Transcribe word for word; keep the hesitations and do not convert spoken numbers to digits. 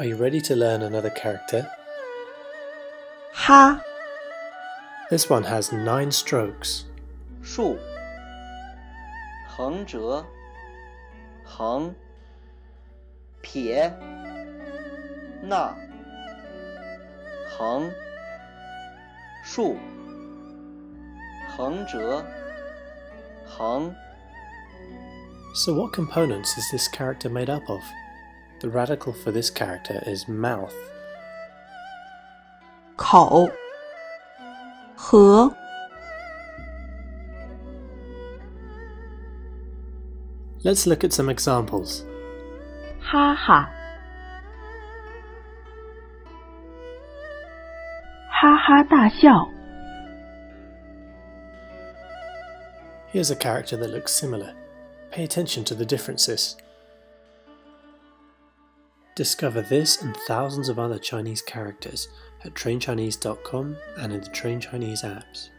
Are you ready to learn another character? Ha. This one has nine strokes. 竖 横折横撇捺横竖横折横 So what components is this character made up of? The radical for this character is mouth. 口和 Let's look at some examples. 哈哈哈哈大笑 Here's a character that looks similar. Pay attention to the differences. Discover this and thousands of other Chinese characters at train chinese dot com and in the Train Chinese apps.